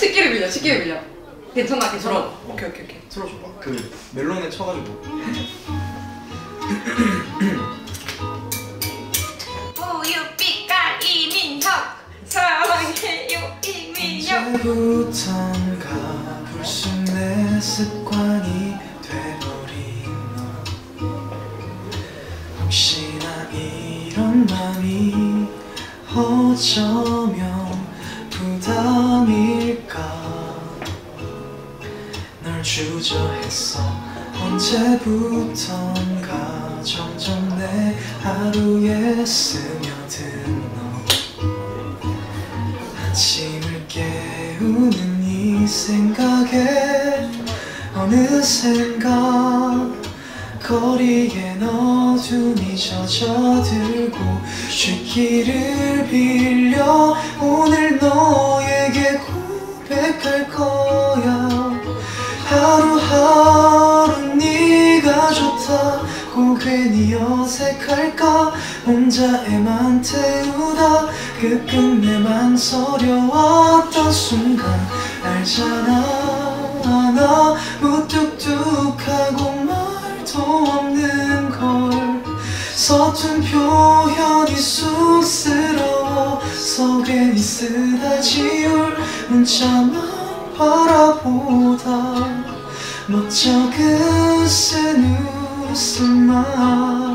취기를 빌려, 취기를 빌려. 괜찮아, 괜찮아. 오케이, 오케이, 오케이. 들어줘봐. 그 멜론에 쳐가지고. 우유빛깔 이민혁, 사랑해요 이민혁. 이제부턴가 불쑥 내 습관이 돼버린 너. 혹시나 이런 맘이 어쩌면 부담일까. 널 주저했어 언제부턴가. 점점 내 하루에 스며든 너. 아침을 깨우는 이 생각에 어느샌가 거리에 어둠이 젖어들고. 취기를 빌려 오늘 너에게 고백할 거야. 하루하루 네가 좋다고 괜히 어색할까. 혼자 애만 태우다 끝끝내만 서려왔던 순간. 알잖아 나 무뚝뚝하고 말도 없는 걸. 서툰 표현이 쑥스러워서 괜히 쓰다지울 문자만 바라보다 멋쩍은 쓴 웃음만.